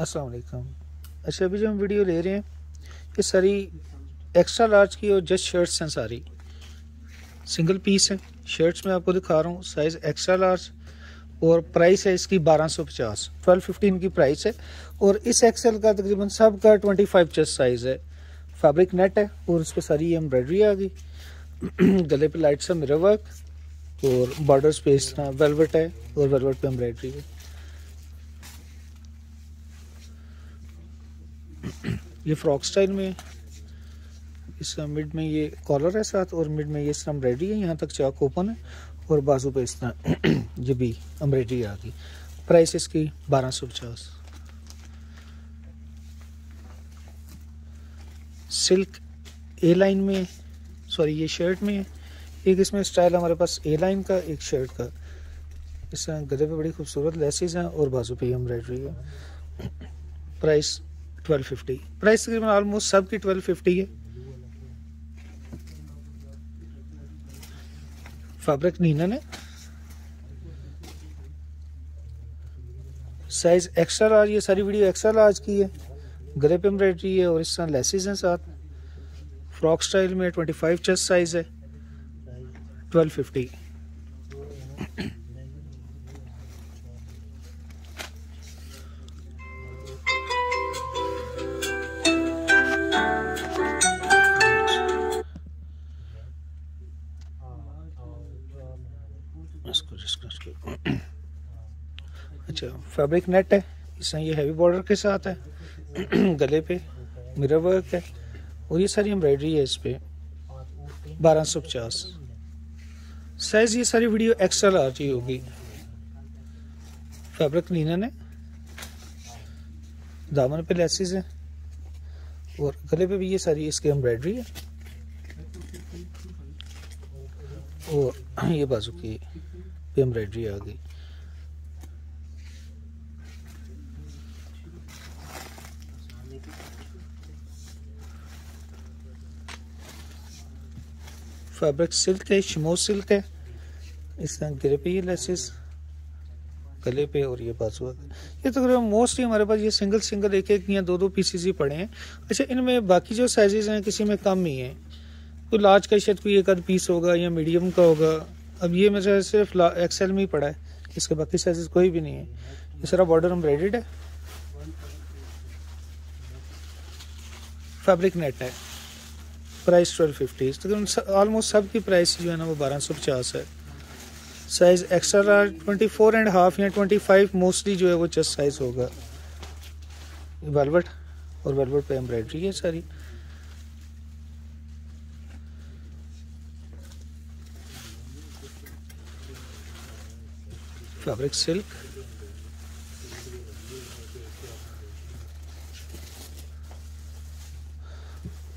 अस्सलाम वालेकुम। अच्छा, अभी जो हम वीडियो ले रहे हैं ये सारी एक्स्ट्रा लार्ज की और जस्ट शर्ट्स हैं, सारी सिंगल पीस हैं। शर्ट्स में आपको दिखा रहा हूँ साइज़ एक्स्ट्रा लार्ज और प्राइस है इसकी 1250, 1215 की प्राइस है। और इस एक्सेल का तकरीबन सब का 25 चेस्ट साइज़ है। फैब्रिक नेट है और उस पर सारी एम्ब्रॉयडरी आ गई, गले पे लाइट सा मिरर वर्क और बॉर्डर्स पे इस तरह वेलवेट है और वेलवेट पे एम्ब्रॉयडरी है। ये फ्रॉक स्टाइल में इस मिड में ये कॉलर है साथ और मिड में ये इस तरह एम्ब्रॉयडरी है, यहाँ तक चाक ओपन है और बाजू पे इस तरह ये भी एम्ब्रॉयडरी आ गई। प्राइस इसकी 1250। सिल्क ए लाइन में, सॉरी ये शर्ट में है। एक इसमें स्टाइल हमारे पास ए लाइन का, एक शर्ट का। इस तरह गले पे बड़ी खूबसूरत लेसेस हैं और बाजू पे एम्ब्रॉयडरी है। प्राइस 1250। प्राइस तकरीबन ऑलमोस्ट सब की 1250 है। फैब्रिक नीनन है, साइज एक्स्ट्रा लार्ज। ये सारी वीडियो एक्स्ट्रा लार्ज की है, गले पे एम्ब्रॉयडरी है और इस तरह लेसेस हैं साथ। फ्रॉक स्टाइल में 25 चेस्ट साइज है, 1250। अच्छा, फैब्रिक नेट है, इसमें ये हैवी बॉर्डर के साथ है, गले पे मिरर वर्क है और ये सारी एम्ब्रॉयडरी है इस पर। 1250 साइज। ये सारी वीडियो एक्स्ट्रा लार्ज ही होगी। फैब्रिक लिनन है, दामन पे लेसेस है और गले पे भी ये सारी इसकी एम्ब्रॉयडरी है और ये बाजू की पे एम्ब्रॉयडरी आ गई। फैब्रिक सिल्क है, शिमो सिल्क है। इस तरह गिरे पे ये लेसेस, गले पे और ये बाजू। ये तकरीबन मोस्टली हमारे पास ये सिंगल सिंगल एक या दो पीसेस ही पड़े हैं। अच्छा, इनमें बाकी जो साइजेस हैं किसी में कम ही हैं। कोई लार्ज का शायद कोई एक आध पीस होगा या मीडियम का होगा। अब ये मेरे सिर्फ एक्सेल में ही पड़ा है, इसके बाकी साइजेस कोई भी नहीं है। ये सारा बॉर्डर एम्ब्रॉयडर्ड है। फैब्रिक नेट है। प्राइस 1250। तकरीबन ऑलमोस्ट सब की प्राइस जो है ना वो 1250 है। साइज़ एक्स्ट्रा लार्ज 24.5 या 25 मोस्टली जो है वो चेस्ट साइज़ होगा। वेलवेट और वेलवेट पे एम्ब्रॉयडरी है सारी। फैब्रिक सिल्क,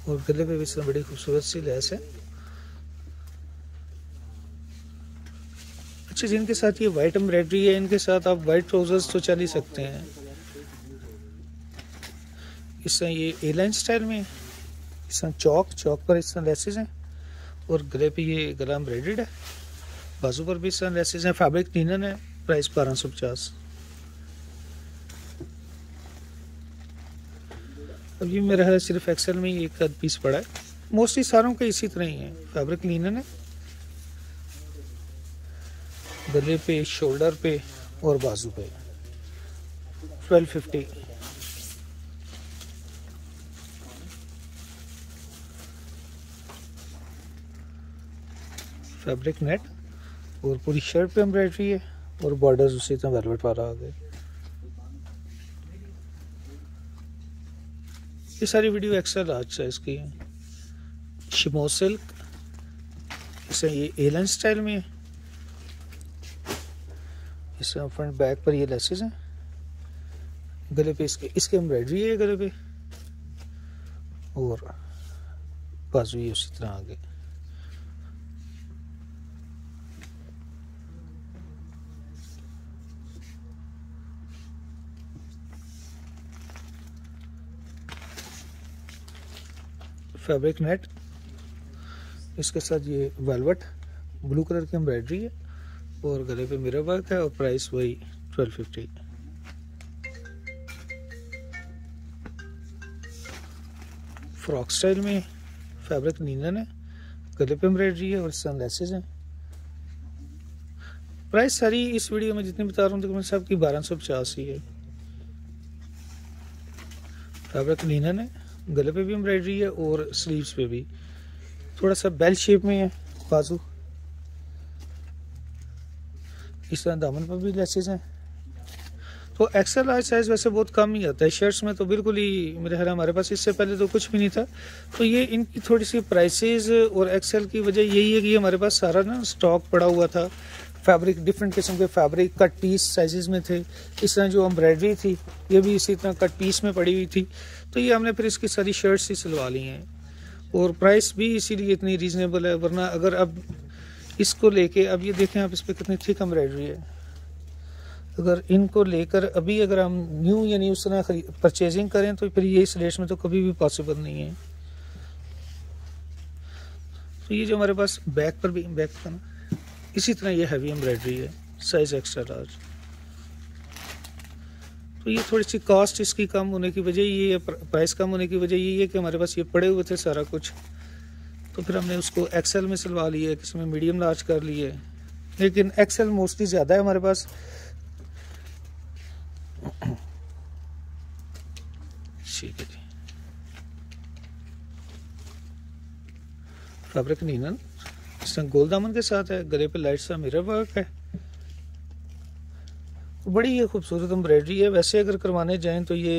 और गले पे भी इसमें बड़ी खूबसूरत सी लैस है। अच्छा, जिनके साथ ये वाइट एम्ब्रॉयडरी है इनके साथ आप वाइट ट्राउजर्स तो चल ही सकते हैं। इसमें ये ए लाइन स्टाइल में, इसमें चौक पर इस तरह लेसेस हैं और गले पे ये गला एम्ब्रॉयडर्ड है, बाजू पर भी इस तरह लेसेस हैं। फैब्रिक लिनन है। प्राइस 1250। अब ये मेरा है सिर्फ एक्सेल में ही एक आध पीस पड़ा है, मोस्टली सारों का इसी तरह ही है। फैब्रिक लिनन है, गले पे, शोल्डर पे और बाजू पे। 1250। फैब्रिक नेट और पूरी शर्ट पे एम्ब्रॉयडरी है और बॉर्डर उसी तरह वेलवेट वाला आ गए। ये सारी वीडियो एक्स्ट्रा लार्ज साइज की है। शिमो सिल्क, इसमें ये ए लाइन स्टाइल में है, इसमें फ्रंट बैक पर ये लेसेस हैं, गले पे इसके एम्ब्रॉयडरी है गले पे और बाजू ये उसी तरह आगे। फैब्रिक नेट, इसके साथ ये वेलवेट ब्लू कलर की एम्ब्रॉयडरी है और गले पे मिरर वर्क है और प्राइस वही 1250। फ्रॉक स्टाइल में, फैब्रिक नीलन है, गले पे एम्ब्रॉयडरी है और सनलेसेस हैं। प्राइस सारी इस वीडियो में जितनी बता रहा हूँ तकरीबन सबकी 1250 ही है। फैब्रिक नीलन है, गले पे भी एम्ब्रॉयडरी है और स्लीव्स पे भी। थोड़ा सा बेल शेप में है बाजू, इस तरह दामन पर भी लेसेस हैं। तो एक्सेल लार्ज साइज वैसे बहुत कम ही आता है शर्ट्स में, तो बिल्कुल ही मेरे ख्याल हमारे पास इससे पहले तो कुछ भी नहीं था। तो ये इनकी थोड़ी सी प्राइसेस और एक्सेल की वजह यही है कि हमारे पास सारा ना स्टॉक पड़ा हुआ था, फैब्रिक डिफरेंट किस्म के फैब्रिक कट पीस साइजेस में थे। इस तरह जो एम्ब्रॉयडरी थी ये भी इसी तरह कट पीस में पड़ी हुई थी, तो ये हमने फिर इसकी सारी शर्ट्स ही सिलवा ली हैं। और प्राइस भी इसीलिए इतनी रीज़नेबल है, वरना अगर अब इसको लेके अब ये देखें आप, इस पर कितनी थिक एम्ब्रॉयडरी है। अगर इनको लेकर अभी अगर हम न्यू यानी उस तरह परचेजिंग करें तो फिर ये इस रेट में तो कभी भी पॉसिबल नहीं है। तो ये जो हमारे पास बैक पर भी, बैक पर ना इसी तरह ये हैवी एम्ब्रॉयडरी है, साइज एक्स्ट्रा लार्ज। तो ये थोड़ी सी कॉस्ट इसकी कम होने की वजह ये, प्राइस कम होने की वजह ये है कि हमारे पास ये पड़े हुए थे सारा कुछ, तो फिर हमने उसको एक्सेल में सिलवा लिया, किसी में मीडियम लार्ज कर लिए। लेकिन एक्सेल मोस्टली ज़्यादा है हमारे पास। ठीक है जी, फैब्रिक नीलन इस तरह गोल दामन के साथ है, गले पे लाइट सा मिरर वर्क है, बड़ी ये खूबसूरत एम्ब्रॉयडरी है। वैसे अगर करवाने जाएं तो ये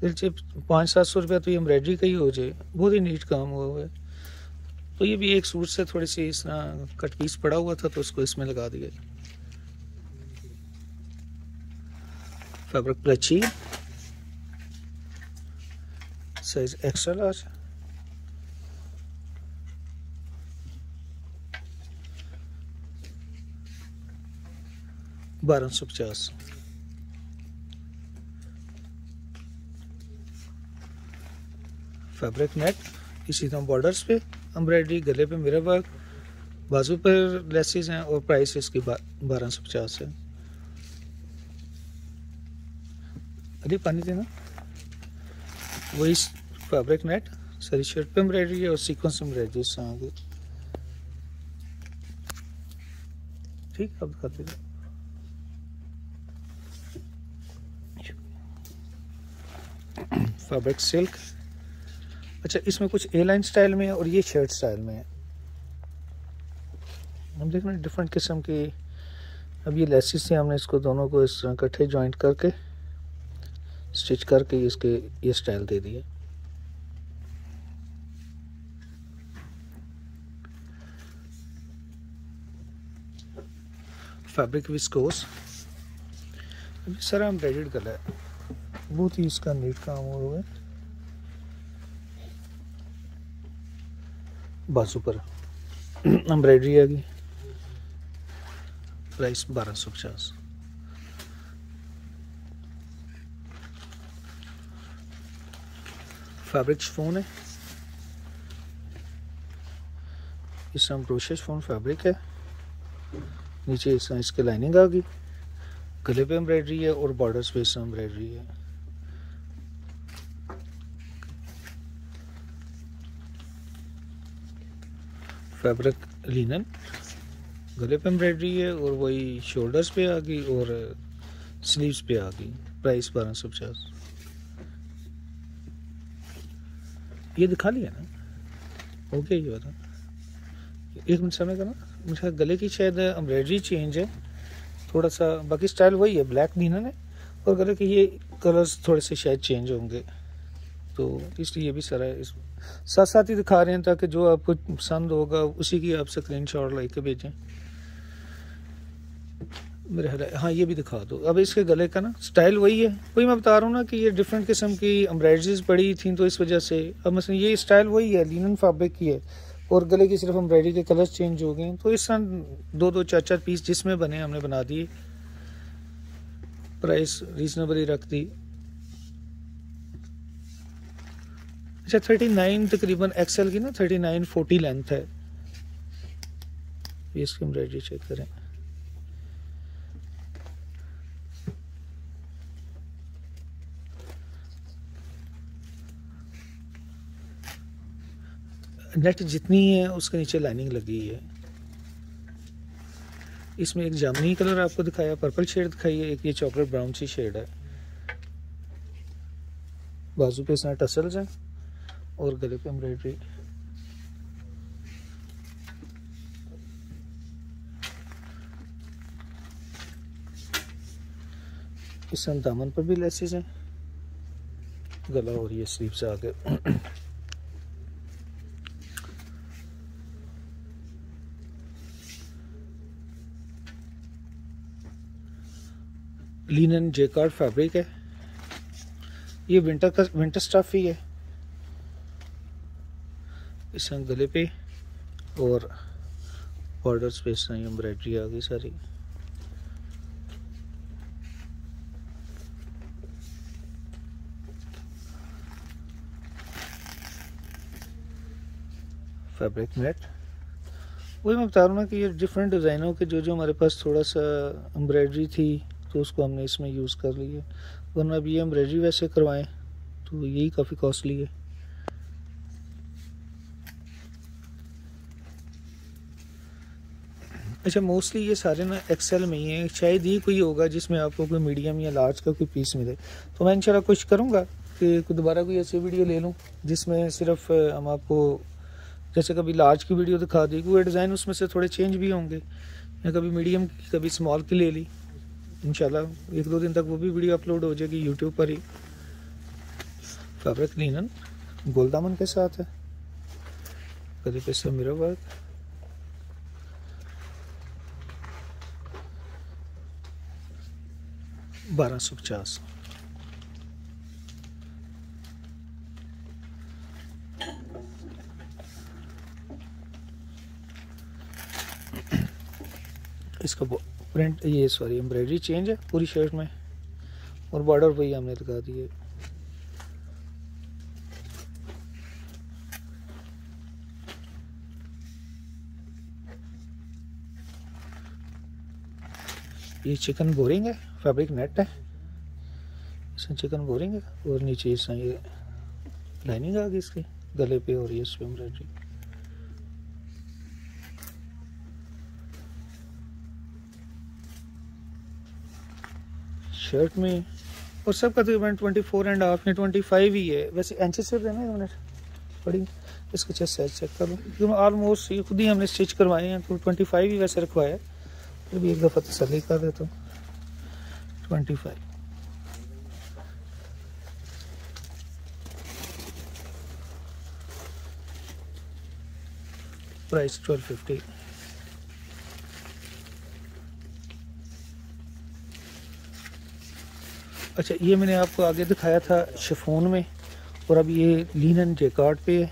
दिल से 500-700 रुपया तो ये एम्ब्रॉयडरी का ही हो जाए, बहुत ही नीट काम हुआ है। तो ये भी एक सूट से थोड़ी सी इस तरह कट पीस पड़ा हुआ था तो उसको इसमें लगा दिया। फैब्रिक प्लची, size extra large. $1250। Fabric net, इसी तरह बॉर्डर्स पे एम्ब्रॉयडरी, गले पे मिरर वर्क, बाजू पर लेसेस हैं और प्राइस इसकी 1250 है। अरे पानी देना। वही फैब्रिक नेट, सारी शर्ट पे एम्ब्रॉयडरी है और सीक्वेंस एम्ब्रॉयडरी आगे। ठीक, अब दिखाते हैं। फैब्रिक सिल्क, अच्छा इसमें कुछ ए लाइन स्टाइल में है और ये शर्ट स्टाइल में है। हम देख रहे हैं डिफरेंट किस्म की। अब ये लेसेस से हमने इसको दोनों को इस तरह इकट्ठे जॉइंट करके स्टिच करके इसके ये स्टाइल दे दिए। फैब्रिक विस्कोस, अभी सारा एम्ब्रॉयडर्ड गला है, बहुत ही इसका नीट काम हो गया। बाजू पर एम्ब्रॉयडरी आ गई। प्राइस 1250। फैब्रिक शिफॉन है, इस तरह ब्रोशे शिफॉन फैब्रिक है, नीचे इस तरह इसके लाइनिंग आ गई, गले पे एम्ब्रॉयडरी है और बॉर्डर्स पे इस तरह एम्ब्रॉयडरी है। फैब्रिक लिनन, गले पे एम्ब्रॉयडरी है और वही शोल्डर्स पे आ गई और स्लीव्स पे आ गई। प्राइस 1250। ये दिखा लिया ना, ओके ये बता, एक मिनट समय करना। मुझे गले की शायद एम्ब्रॉयडरी चेंज है थोड़ा सा, बाकी स्टाइल वही है, ब्लैक लिनन है और गले के ये कलर्स थोड़े से शायद चेंज होंगे, तो इसलिए ये भी सारा इस साथ साथ ही दिखा रहे हैं ताकि जो आपको पसंद होगा उसी की आप स्क्रीन शॉट लेके भेजें। मेरे ख्याल हाँ ये भी दिखा दो। अब इसके गले का ना स्टाइल वही है, वही मैं बता रहा हूँ ना कि ये डिफरेंट किस्म की एम्ब्रॉयडरीज पड़ी थी तो इस वजह से। अब मसलन ये स्टाइल वही है, लिनन फैब्रिक की है और गले की सिर्फ एम्ब्रॉयडरी के कलर्स चेंज हो गए। तो इस तरह 2-2, 4-4 पीस जिसमें बने हमने बना दिए। प्राइस रीजनेबल ही रख दी। अच्छा 39 तकरीबन एक्सेल की ना 39-40 लेंथ है। ये इसकी एम्ब्रॉयडरी चेक करें। नेट जितनी है उसके नीचे लाइनिंग लगी है। इसमें एक जामुनी कलर आपको दिखाया, पर्पल शेड दिखाई है, एक ये चॉकलेट ब्राउन सी शेड है। बाजू पे साथ टसल्स हैं और गले पे एम्ब्रॉयडरी। इस दामन पर भी लेसेस हैं, गला और ये स्लीव से आगे। लिनन जेकार्ड फैब्रिक है, ये विंटर का विंटर स्टफ ही है। इस गले पे और बॉर्डर स्पेस नहीं, एम्ब्रॉयडरी आ गई सारी। फैब्रिक नेट वही मैं बता रहा हूँ ना कि ये डिफरेंट डिज़ाइनों के जो जो हमारे पास थोड़ा सा एम्ब्रॉयडरी थी तो उसको हमने इसमें यूज़ कर ली है, वरना अब ये एम्ब्रॉयडरी वैसे करवाएं तो यही काफ़ी कॉस्टली है। अच्छा, मोस्टली ये सारे ना एक्सेल में ही हैं, शायद ही कोई होगा जिसमें आपको कोई मीडियम या लार्ज का कोई पीस मिले। तो मैं इंशाल्लाह कुछ करूँगा कि दोबारा कोई ऐसी वीडियो ले लूँ जिसमें सिर्फ हम आपको जैसे कभी लार्ज की वीडियो दिखा दी, वो डिज़ाइन उसमें से थोड़े चेंज भी होंगे, या कभी मीडियम की कभी स्मॉल की ले ली। इंशाल्लाह एक दो दिन तक वो भी वीडियो अपलोड हो जाएगी यूट्यूब पर ही। फैब्रिक लिनन गोल दामन के साथ है, गले पे इसका मिरर वर्क। $1250। इसका प्रिंट ये सॉरी एम्ब्रॉयडरी चेंज है पूरी शर्ट में और बॉर्डर वही हमने लगा दी है। ये चिकन बोरिंग है, फैब्रिक नेट है, इसमें चिकन बोरिंग है और नीचे इसमें ये लाइनिंग आ गई इसकी गले पे और ये इस पे एम्ब्रॉयडरी। शर्ट में और सब का तकरीबन 24.5 या 25 ही है वैसे। एंचेस से देना है मिनट पड़ी, इसका चेस्ट साइज चेक कर लूँ क्योंकि ऑलमोस्ट ये खुद ही हमने स्टिच करवाए हैं, तो 25 ही वैसे रखवाया है। फिर भी एक दफ़ा तसल्ली कर देता हूँ 25। प्राइस 1250। अच्छा, ये मैंने आपको आगे दिखाया था शिफॉन में और अब ये लिनन जेकार्ड पे है,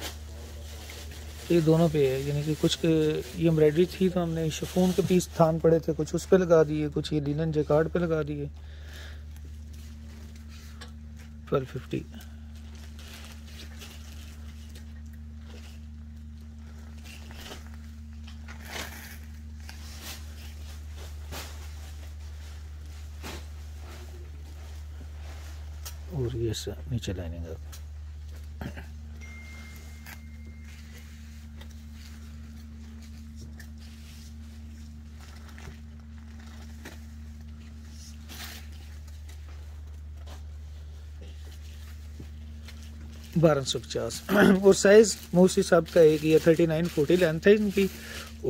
ये दोनों पे है। यानी कि कुछ ये एम्ब्रॉयडरी थी तो हमने शिफॉन के पीस थान पड़े थे, कुछ उस पे लगा दिए, कुछ ये लिनन जेकार्ड पे लगा दिए। 1250। और ये नीचे लाइनिंग है। $1250। और साइज मोसी साहब का एक ये 39-40 लेंथ है इनकी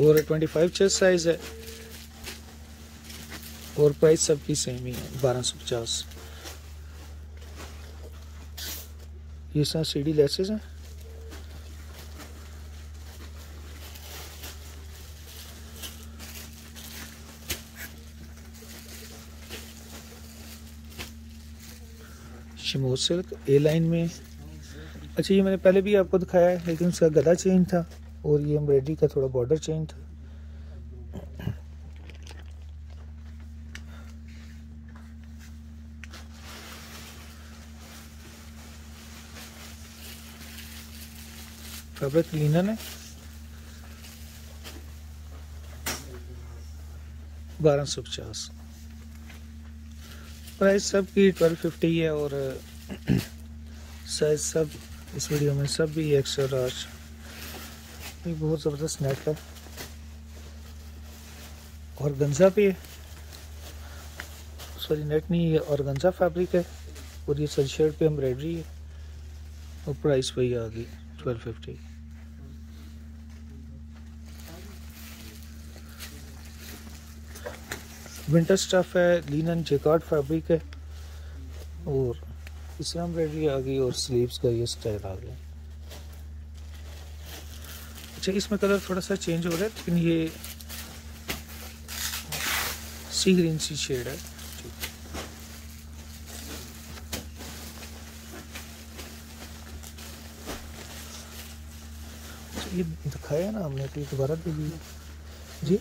और 25 चेस्ट साइज है और प्राइस सबकी सेम ही है 1250। ये साथ सीढ़ी लेसेस हैं, शिमोर सिल्क ए लाइन में। अच्छा, ये मैंने पहले भी आपको दिखाया है लेकिन इसका गला चेंज था और ये एम्ब्रॉयडरी का थोड़ा बॉर्डर चेंज था। फैब्रिक लिनन है, 1250। प्राइस सब की 1250 है और साइज सब इस वीडियो में सब भी एक्सेल लार्ज ये बहुत ज़बरदस्त नेट है और गंजा भी है, सॉरी नेट नहीं है और गंजा फैब्रिक है और ये सज शर्ट पे एम्ब्रॉयडरी है और प्राइस वही आ गई 1250। विंटर स्टफ है, लिनन जैकार्ड फैब्रिक है और इसमें एम्ब्रॉयडरी आ गई और स्लीव्स का ये स्टाइल आ गया। अच्छा इसमें कलर थोड़ा सा चेंज हो रहा है लेकिन ये सी ग्रीन सी शेड है। ये दिखाया ना हमने तो दोबारा भी जी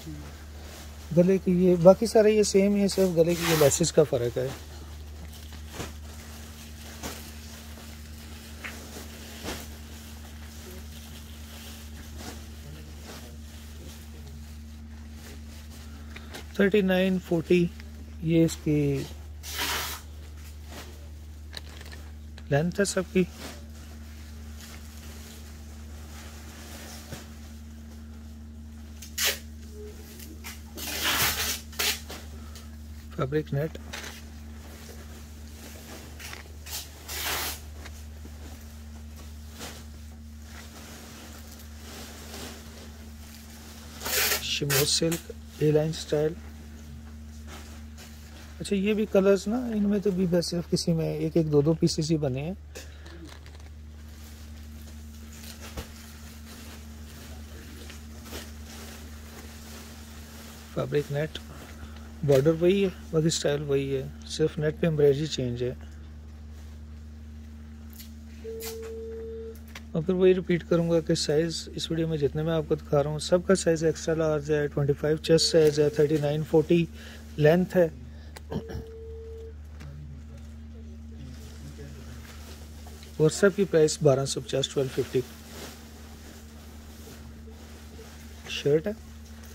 गले की ये बाकी सारे ये सेम है, सिर्फ गले की ये लैसेस का फर्क है। $39.40 ये इसकी लेंथ है सबकी। Fabric net shimmer silk A line style. अच्छा ये भी कलर्स ना इनमें तो भी बस सिर्फ किसी में एक एक दो पीसेस ही बने हैं। फैब्रिक नेट बॉर्डर वही है, बाकी स्टाइल वही है, सिर्फ नेट पे एम्ब्रॉयडरी चेंज है। और फिर वही रिपीट करूंगा कि साइज़ इस वीडियो में जितने मैं आपको दिखा रहा हूँ सबका साइज़ एक्स्ट्रा लार्ज है, 25 चेस्ट साइज़ है, 39.40 लेंथ है। और सब की प्राइस 1250 1250। शर्ट है